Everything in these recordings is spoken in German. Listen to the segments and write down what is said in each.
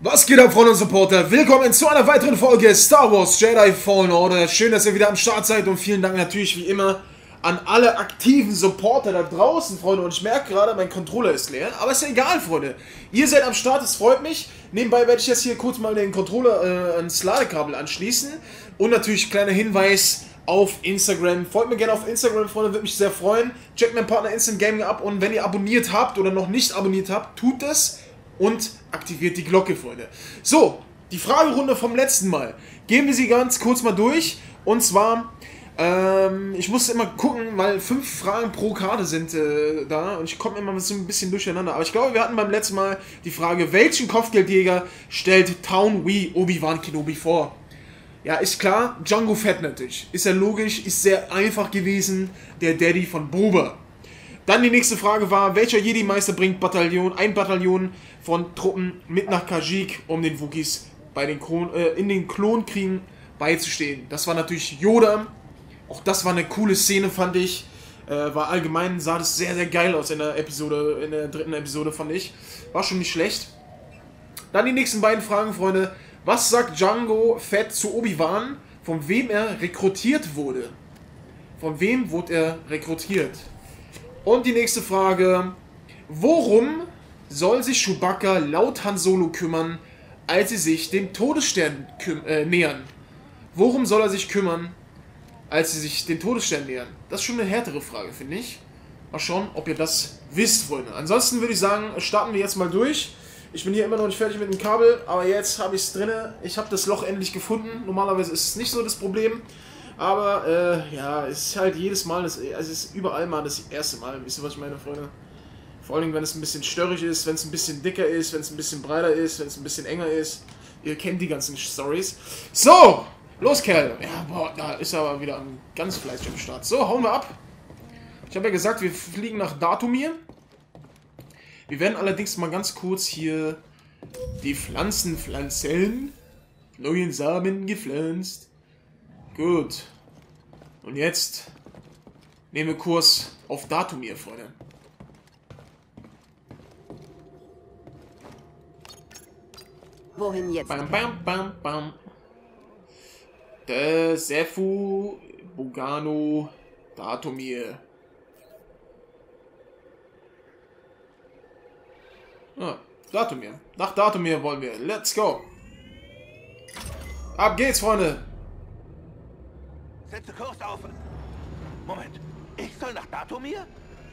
Was geht ab, Freunde und Supporter? Willkommen zu einer weiteren Folge Star Wars Jedi Fallen Order. Schön, dass ihr wieder am Start seid und vielen Dank natürlich wie immer an alle aktiven Supporter da draußen, Freunde. Und ich merke gerade, mein Controller ist leer, aber ist ja egal, Freunde. Ihr seid am Start, es freut mich. Nebenbei werde ich jetzt hier kurz mal den Controller ans Ladekabel anschließen. Und natürlich kleiner Hinweis auf Instagram. Folgt mir gerne auf Instagram, Freunde, würde mich sehr freuen. Checkt meinen Partner Instant Gaming ab und wenn ihr abonniert habt oder noch nicht abonniert habt, tut das. Und aktiviert die Glocke, Freunde. So, die Fragerunde vom letzten Mal. Gehen wir sie ganz kurz mal durch. Und zwar, ich musste immer gucken, weil 5 Fragen pro Karte sind da. Und ich komme immer so ein bisschen durcheinander. Aber ich glaube, wir hatten beim letzten Mal die Frage, welchen Kopfgeldjäger stellt Town Wee Obi-Wan Kenobi vor? Ja, ist klar, Jango Fett natürlich. Ist ja logisch, ist sehr einfach gewesen. Der Daddy von Boba. Dann die nächste Frage war, welcher Jedi-Meister bringt ein Bataillon von Truppen mit nach Kashyyyk, um den Wookiees in den Klonkriegen beizustehen? Das war natürlich Yoda. Auch das war eine coole Szene, fand ich. War allgemein, sah das sehr, sehr geil aus in der dritten Episode, fand ich. War schon nicht schlecht. Dann die nächsten beiden Fragen, Freunde. Was sagt Jango Fett zu Obi-Wan, von wem er rekrutiert wurde? Von wem wurde er rekrutiert? Und die nächste Frage, worum soll sich Chewbacca laut Han Solo kümmern, als sie sich dem Todesstern nähern? Worum soll er sich kümmern, als sie sich dem Todesstern nähern? Das ist schon eine härtere Frage, finde ich. Mal schauen, ob ihr das wisst, Freunde. Ansonsten würde ich sagen, starten wir jetzt mal durch. Ich bin hier immer noch nicht fertig mit dem Kabel, aber jetzt habe ich es drin. Ich habe das Loch endlich gefunden. Normalerweise ist es nicht so das Problem. Aber, ja, es ist halt jedes Mal, es ist überall mal das erste Mal, wisst ihr, was ich meine, Freunde? Vor allen Dingen, wenn es ein bisschen störrig ist, wenn es ein bisschen dicker ist, wenn es ein bisschen breiter ist, wenn es ein bisschen enger ist. Ihr kennt die ganzen Stories. So, los, Kerl! Ja, boah, da ist aber wieder ein ganz Fleisch am Start. So, hauen wir ab. Ich habe ja gesagt, wir fliegen nach Dathomir. Wir werden allerdings mal ganz kurz hier die Pflanzen pflanzen. Neuen Samen gepflanzt. Gut. Und jetzt nehmen wir Kurs auf Dathomir, Freunde. Wohin jetzt? Bam, bam, bam, bam. De Sefu, Bugano, Dathomir. Ah, Dathomir. Nach Dathomir wollen wir. Let's go. Ab geht's, Freunde. Setze Kurs auf. Moment, ich soll nach Dathomir?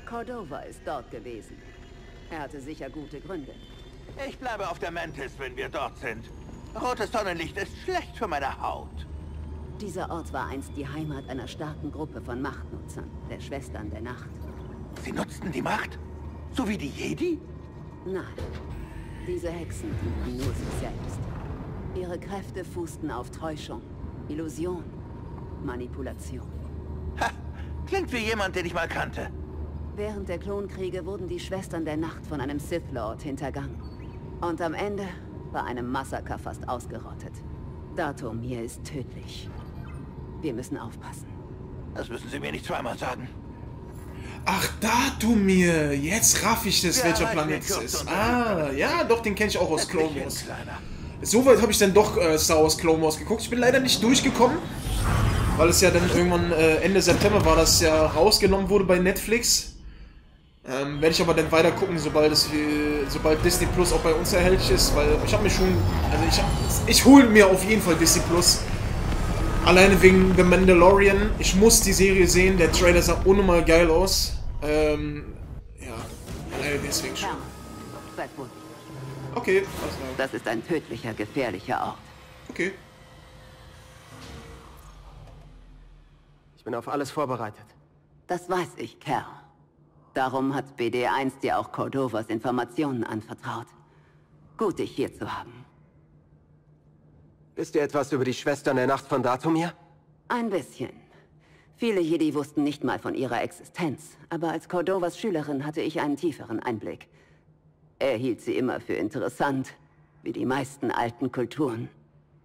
Cordova ist dort gewesen. Er hatte sicher gute Gründe. Ich bleibe auf der Mantis, wenn wir dort sind. Rotes Sonnenlicht ist schlecht für meine Haut. Dieser Ort war einst die Heimat einer starken Gruppe von Machtnutzern, der Schwestern der Nacht. Sie nutzten die Macht? So wie die Jedi? Nein. Diese Hexen dienten nur sich selbst. Ihre Kräfte fußten auf Täuschung, Illusion. Manipulation. Ha! Klingt wie jemand, den ich mal kannte. Während der Klonkriege wurden die Schwestern der Nacht von einem Sith Lord hintergangen. Und am Ende bei einem Massaker fast ausgerottet. Dathomir ist tödlich. Wir müssen aufpassen. Das müssen Sie mir nicht zweimal sagen. Ach, Dathomir! Jetzt raff ich das, ja, welcher Planet es ist. Ah, ja, doch, den kenne ich auch aus Clone Wars. Soweit habe ich dann doch Star Wars Clone Wars geguckt. Ich bin leider nicht durchgekommen. Weil es ja dann irgendwann Ende September war, das ja rausgenommen wurde bei Netflix. Werde ich aber dann weiter gucken, sobald Disney Plus auch bei uns erhältlich ist, weil ich habe mir schon, also ich hole mir auf jeden Fall Disney Plus. Alleine wegen The Mandalorian. Ich muss die Serie sehen, der Trailer sah unnormal geil aus. Ja, alleine deswegen schon. Okay, alles klar. Das ist ein tödlicher, gefährlicher Ort. Okay. Ich bin auf alles vorbereitet. Das weiß ich, Kerl. Darum hat BD1 dir auch Cordovas Informationen anvertraut. Gut, dich hier zu haben. Wisst ihr etwas über die Schwestern der Nacht von Dathomir? Ein bisschen. Viele Jedi wussten nicht mal von ihrer Existenz, aber als Cordovas Schülerin hatte ich einen tieferen Einblick. Er hielt sie immer für interessant, wie die meisten alten Kulturen.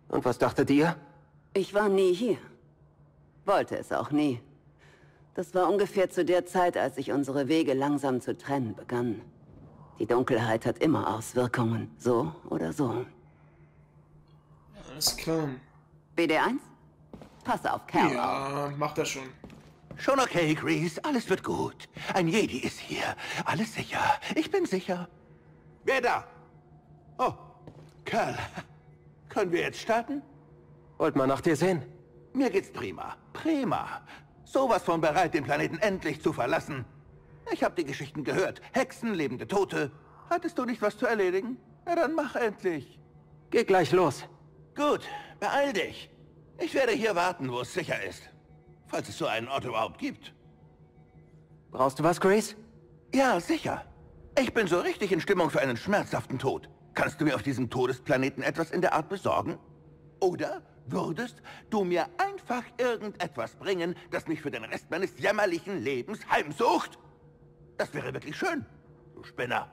Und was dachtet ihr? Ich war nie hier. Wollte es auch nie. Das war ungefähr zu der Zeit, als sich unsere Wege langsam zu trennen begannen. Die Dunkelheit hat immer Auswirkungen, so oder so. Alles klar. BD1? Pass auf, Kerl. Ja, mach das schon. Schon okay, Greez. Alles wird gut. Ein Jedi ist hier. Alles sicher. Ich bin sicher. Wer da? Oh, Kerl. Können wir jetzt starten? Wollt mal nach dir sehen? Mir geht's prima. Prima. Sowas von bereit, den Planeten endlich zu verlassen. Ich habe die Geschichten gehört. Hexen, lebende Tote. Hattest du nicht was zu erledigen? Na dann mach endlich. Geh gleich los. Gut, beeil dich. Ich werde hier warten, wo es sicher ist. Falls es so einen Ort überhaupt gibt. Brauchst du was, Grace? Ja, sicher. Ich bin so richtig in Stimmung für einen schmerzhaften Tod. Kannst du mir auf diesem Todesplaneten etwas in der Art besorgen? Oder würdest du mir einfach irgendetwas bringen, das mich für den Rest meines jämmerlichen Lebens heimsucht? Das wäre wirklich schön, du Spinner.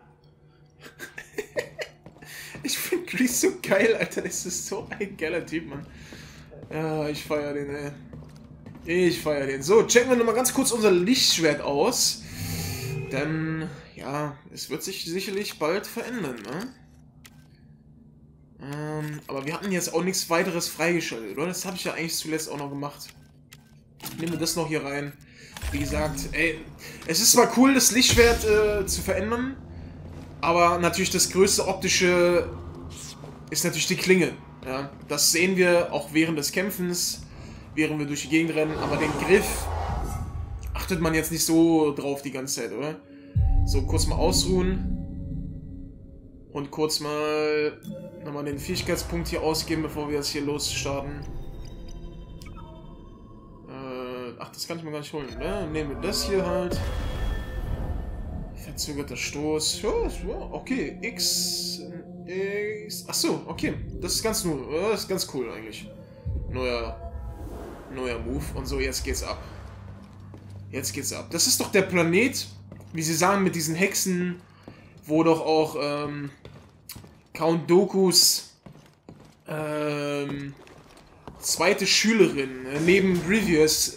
Ich finde Greez so geil, Alter. Das ist so ein geiler Typ, Mann. Ja, ich feiere den, ey. Ich feiere den. So, checken wir nochmal ganz kurz unser Lichtschwert aus. Denn, ja, es wird sich sicherlich bald verändern, ne? Aber wir hatten jetzt auch nichts weiteres freigeschaltet, oder? Das habe ich ja eigentlich zuletzt auch noch gemacht. Ich nehme das noch hier rein. Wie gesagt, ey, es ist zwar cool, das Lichtschwert zu verändern, aber natürlich das größte optische ist natürlich die Klinge. Ja? Das sehen wir auch während des Kämpfens, während wir durch die Gegend rennen, aber den Griff achtet man jetzt nicht so drauf die ganze Zeit, oder? So, kurz mal ausruhen und kurz mal nochmal den Fähigkeitspunkt hier ausgeben, bevor wir jetzt hier losstarten. Ach, das kann ich mir gar nicht holen, ne? Nehmen wir das hier halt. Verzögerter Stoß. Ja, okay. X. Ach so, okay. Das ist ganz nur. Das ist ganz cool eigentlich. Neuer Move. Und so, jetzt geht's ab. Jetzt geht's ab. Das ist doch der Planet, wie sie sagen, mit diesen Hexen, wo doch auch Count Dookus zweite Schülerin neben Grievous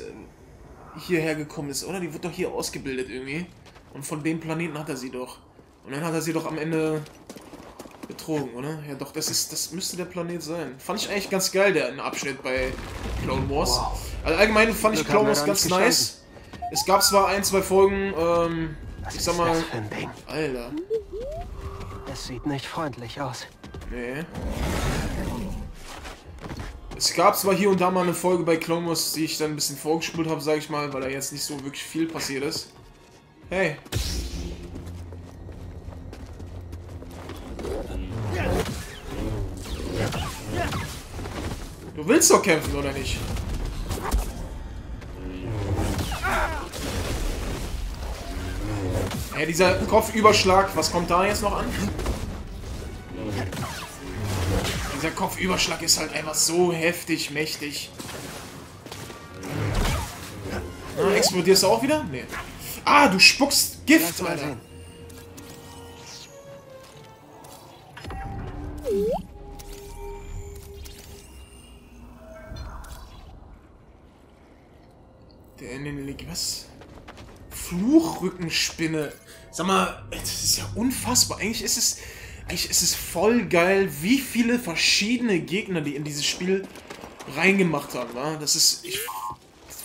hierher gekommen ist, oder? Die wird doch hier ausgebildet irgendwie. Und von dem Planeten hat er sie doch. Und dann hat er sie doch am Ende betrogen, oder? Ja doch, das müsste der Planet sein. Fand ich eigentlich ganz geil, der Abschnitt bei Clone Wars. Wow. Also allgemein fand ich Clone Wars ganz nice. Es gab zwar ein, zwei Folgen, ich sag mal... Alter. Das sieht nicht freundlich aus. Nee. Es gab zwar hier und da mal eine Folge bei Clone Wars, die ich dann ein bisschen vorgespult habe, sage ich mal, weil da jetzt nicht so wirklich viel passiert ist. Hey! Du willst doch kämpfen, oder nicht? Hey, dieser Kopfüberschlag, was kommt da jetzt noch an? Dieser Kopfüberschlag ist halt einfach so heftig mächtig. Na, explodierst du auch wieder? Nee. Ah, du spuckst Gift, Alter. Der in den Leg... Was? Fluchrückenspinne. Sag mal, das ist ja unfassbar. Eigentlich ist es voll geil, wie viele verschiedene Gegner die in dieses Spiel reingemacht haben. Ne? Das ist... Ich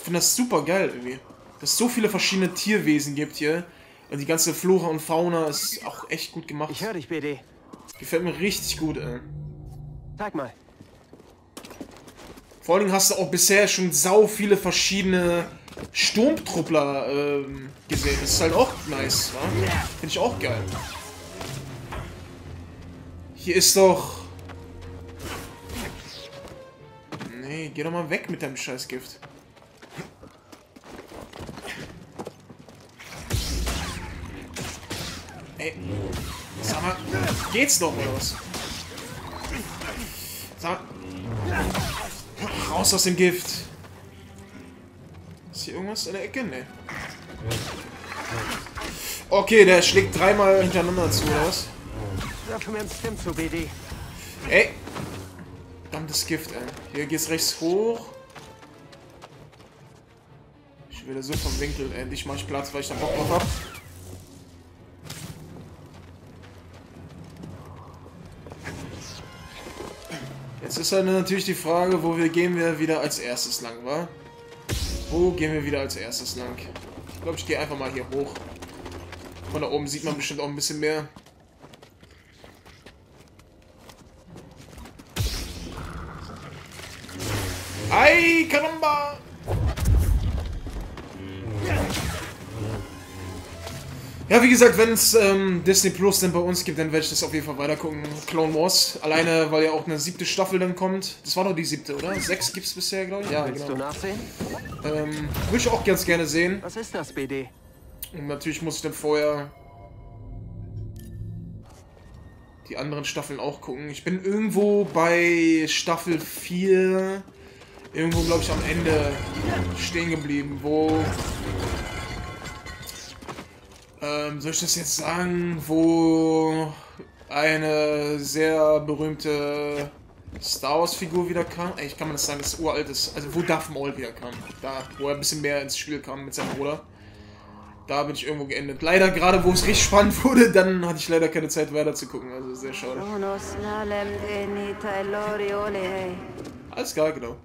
finde das super geil irgendwie. Dass es so viele verschiedene Tierwesen gibt hier. Und die ganze Flora und Fauna ist auch echt gut gemacht. Ich höre dich, BD. Gefällt mir richtig gut, ey. Zeig mal. Vor allen Dingen hast du auch bisher schon sau viele verschiedene Sturmtruppler gesehen. Das ist halt auch nice, ne? Finde ich auch geil. Hier ist doch... Nee, geh doch mal weg mit deinem Scheißgift. Ey, sag mal, geht's doch oder was? Sag mal, raus aus dem Gift. Ist hier irgendwas in der Ecke? Ne. Okay, der schlägt dreimal hintereinander zu, oder was? Ey, verdammtes Gift, ey. Hier geht's rechts hoch. Ich will da so vom Winkel, ey. Dich mach ich Platz, weil ich da Bock drauf hab. Jetzt ist halt natürlich die Frage, Wo gehen wir wieder als erstes lang? Ich glaube, ich gehe einfach mal hier hoch. Von da oben sieht man bestimmt auch ein bisschen mehr. Ei, Karamba! Ja, wie gesagt, wenn es Disney Plus dann bei uns gibt, dann werde ich das auf jeden Fall weitergucken. Clone Wars. Alleine, weil ja auch eine 7. Staffel dann kommt. Das war doch die 7, oder? 6 gibt's bisher, glaube ich. Ja, willst genau. Du nachsehen? Würde ich auch ganz gerne sehen. Was ist das, BD? Und natürlich muss ich dann vorher die anderen Staffeln auch gucken. Ich bin irgendwo bei Staffel 4, irgendwo, glaube ich, am Ende stehen geblieben, wo... soll ich das jetzt sagen, wo eine sehr berühmte Star Wars Figur wieder kam? Eigentlich kann man das sagen, das uralt ist. Also wo Darth Maul wieder kam, da, wo er ein bisschen mehr ins Spiel kam mit seinem Bruder. Da bin ich irgendwo geendet. Leider gerade, wo es richtig spannend wurde, dann hatte ich leider keine Zeit weiter zu gucken. Also sehr schade. Alles klar, genau.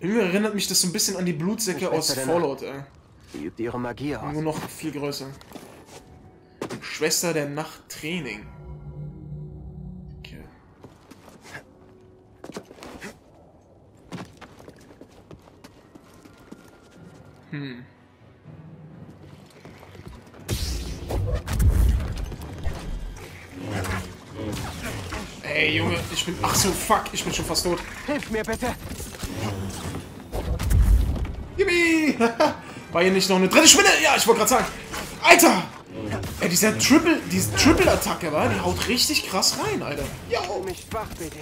Irgendwie erinnert mich das so ein bisschen an die Blutsäcke aus Fallout, ey. Die übt ihre Magie aus. Nur noch viel größer. Schwester der Nacht Training. Okay. Hm. Ey, Junge, ich bin... Ach so, fuck, ich bin schon fast tot. Hilf mir bitte. Yippie! War hier nicht noch eine dritte Spinne? Ja, ich wollte gerade sagen. Alter! Ey, diese Triple-Attacke, die haut richtig krass rein, Alter. Ja, mich wach, bitte.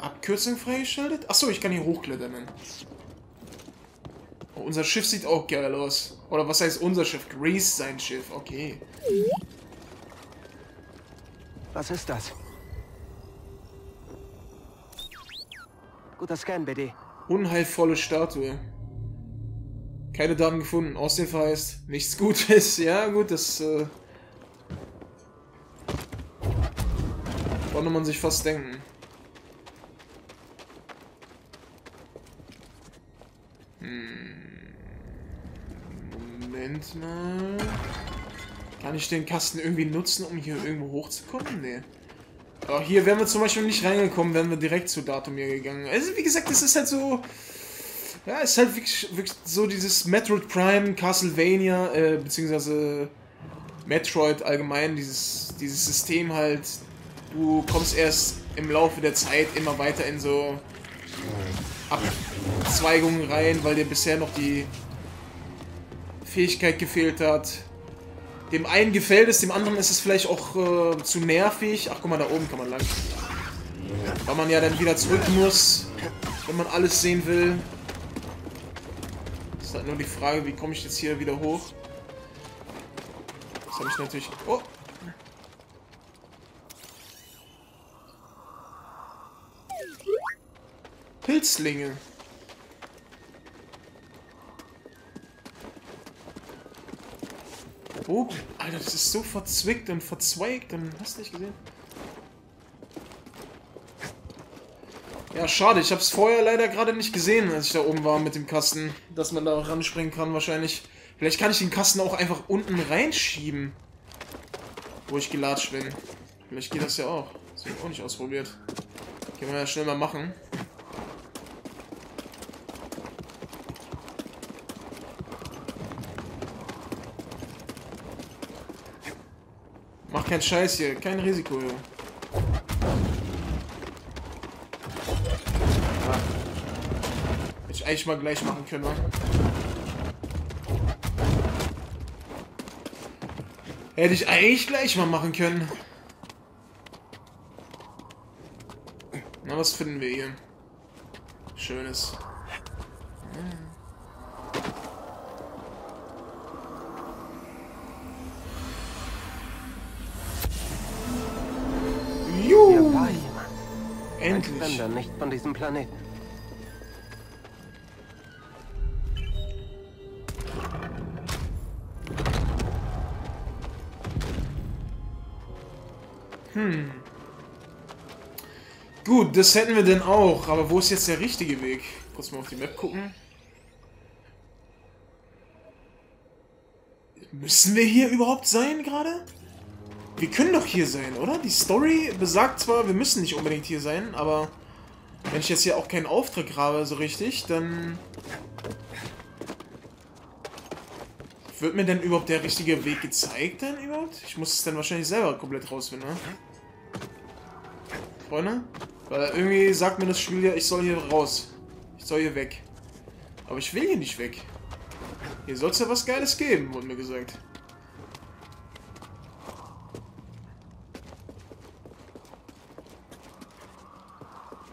Abkürzung freigeschaltet? Achso, ich kann hier hochklettern. Oh, unser Schiff sieht auch geil aus. Oder was heißt unser Schiff? Greez sein Schiff, okay. Was ist das? Guter Scan, BD. Unheilvolle Statue. Keine Daten gefunden. Aussehen verheißt nichts Gutes. Ja, gut, das konnte man sich fast denken. Moment mal. Kann ich den Kasten irgendwie nutzen, um hier irgendwo hochzukommen? Nee. Aber hier wären wir zum Beispiel nicht reingekommen, wären wir direkt zu Dathomir gegangen. Also wie gesagt, das ist halt so... Ja, ist halt wirklich so dieses Metroid Prime, Castlevania, beziehungsweise Metroid allgemein, dieses System halt. Du kommst erst im Laufe der Zeit immer weiter in so Abzweigungen rein, weil dir bisher noch die Fähigkeit gefehlt hat. Dem einen gefällt es, dem anderen ist es vielleicht auch zu nervig. Ach, guck mal, da oben kann man lang. Weil man ja dann wieder zurück muss, wenn man alles sehen will. Ist halt nur die Frage, wie komme ich jetzt hier wieder hoch? Das habe ich natürlich... Oh! Pilzlinge. Oh, Alter, das ist so verzwickt und verzweigt, und hast du nicht gesehen? Ja, schade, ich hab's vorher leider gerade nicht gesehen, als ich da oben war mit dem Kasten, dass man da auch ranspringen kann wahrscheinlich. Vielleicht kann ich den Kasten auch einfach unten reinschieben, wo ich gelatscht bin. Vielleicht geht das ja auch. Das habe ich auch nicht ausprobiert. Können wir ja schnell mal machen. Mach keinen Scheiß hier, kein Risiko hier. Hätte ich eigentlich mal gleich machen können, oder? Hätte ich eigentlich gleich mal machen können. Na, was finden wir hier? Schönes. Endlich. Nicht von diesem Planeten. Gut, das hätten wir denn auch. Aber wo ist jetzt der richtige Weg? Kurz mal auf die Map gucken. Müssen wir hier überhaupt sein gerade? Wir können doch hier sein, oder? Die Story besagt zwar, wir müssen nicht unbedingt hier sein, aber wenn ich jetzt hier auch keinen Auftrag habe so richtig, dann... Wird mir denn überhaupt der richtige Weg gezeigt denn überhaupt? Ich muss es dann wahrscheinlich selber komplett rausfinden, ne? Freunde? Weil irgendwie sagt mir das Spiel ja, ich soll hier raus. Ich soll hier weg. Aber ich will hier nicht weg. Hier soll es ja was Geiles geben, wurde mir gesagt.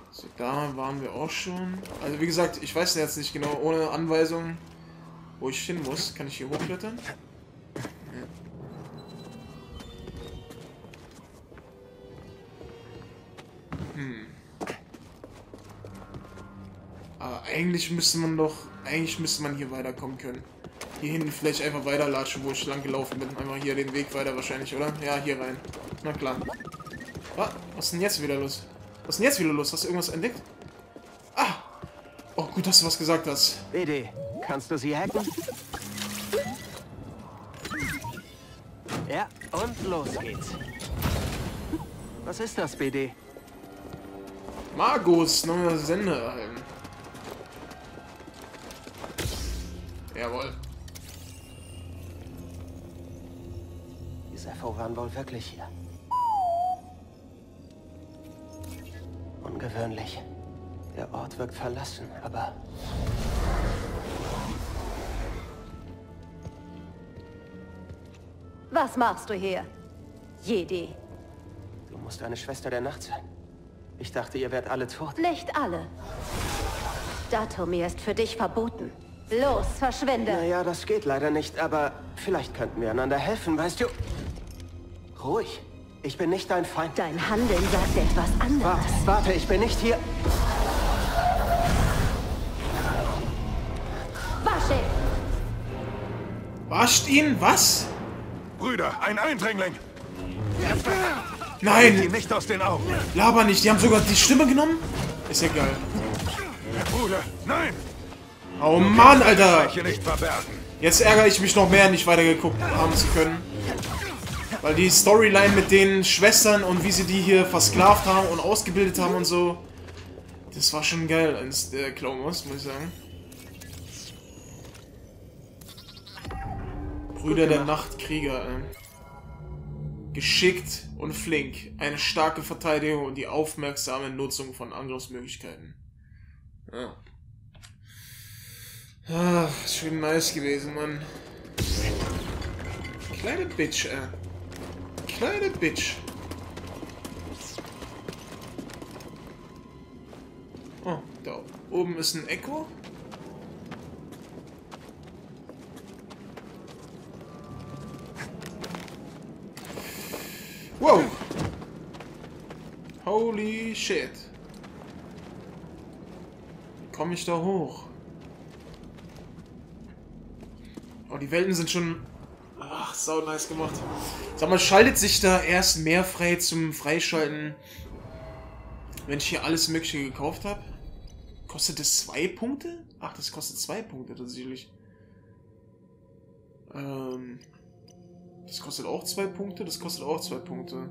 So, da waren wir auch schon. Also wie gesagt, ich weiß jetzt nicht genau, ohne Anweisungen, wo ich hin muss. Kann ich hier hochklettern? Ja. Aber eigentlich müsste man doch... Eigentlich müsste man hier weiterkommen können. Hier hinten vielleicht einfach weiterlatschen, wo ich lang gelaufen bin. Einmal hier den Weg weiter wahrscheinlich, oder? Ja, hier rein. Na klar. Ah, was ist denn jetzt wieder los? Was ist denn jetzt wieder los? Hast du irgendwas entdeckt? Ah! Oh, gut, dass du was gesagt hast. BD, kannst du sie hacken? Ja, und los geht's. Was ist das, BD? Margus, neuer Sender erhalten. Jawohl. Diese Fo waren wohl wirklich hier. Ungewöhnlich. Der Ort wirkt verlassen, aber... Was machst du hier, Jedi? Du musst eine Schwester der Nacht sein. Ich dachte, ihr wärt alle tot. Nicht alle. Dathomir ist für dich verboten. Los, verschwinde! Naja, das geht leider nicht, aber vielleicht könnten wir einander helfen, weißt du? Ruhig, ich bin nicht dein Feind. Dein Handeln sagt etwas anderes. Warte, warte, ich bin nicht hier. Wasch ihn! Wascht ihn? Was? Brüder, ein Eindringling! Nein! Die nicht aus den Augen! Laber nicht, die haben sogar die Stimme genommen? Ist ja geil. Bruder, nein! Oh Mann, Alter! Jetzt ärgere ich mich noch mehr, nicht weitergeguckt haben zu können. Weil die Storyline mit den Schwestern und wie sie die hier versklavt haben und ausgebildet haben und so, das war schon geil als der Clone Wars, muss ich sagen. Brüder der Nachtkrieger. Geschickt und flink. Eine starke Verteidigung und die aufmerksame Nutzung von Angriffsmöglichkeiten. Ja. Ah, ist schon nice gewesen, Mann. Kleine Bitch, Kleine Bitch. Oh, da oben ist ein Echo. Wow. Holy shit. Wie komme ich da hoch? Oh, die Welten sind schon... Ach, sau nice gemacht. Sag mal, schaltet sich da erst mehr frei zum Freischalten, wenn ich hier alles Mögliche gekauft habe? Kostet das 2 Punkte? Ach, das kostet 2 Punkte tatsächlich. Das kostet auch 2 Punkte, das kostet auch 2 Punkte.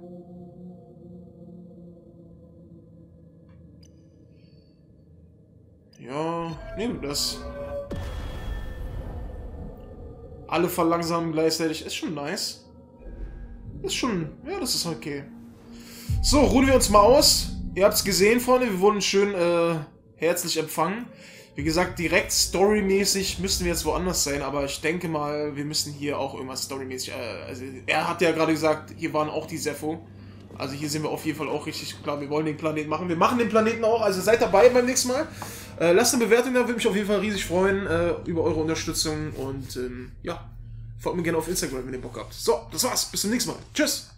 Ja, nehmen wir das. Alle verlangsamen gleichzeitig. Ist schon nice. Ist schon... Ja, das ist okay. So, ruhen wir uns mal aus. Ihr habt es gesehen, Freunde. Wir wurden schön herzlich empfangen. Wie gesagt, direkt storymäßig müssen wir jetzt woanders sein. Aber ich denke mal, wir müssen hier auch irgendwas storymäßig... also er hat ja gerade gesagt, hier waren auch die Sepho. Also hier sind wir auf jeden Fall auch richtig klar. Wir wollen den Planeten machen. Wir machen den Planeten auch. Also seid dabei beim nächsten Mal. Lasst eine Bewertung da, würde mich auf jeden Fall riesig freuen über eure Unterstützung und ja, folgt mir gerne auf Instagram, wenn ihr Bock habt. So, das war's, bis zum nächsten Mal. Tschüss!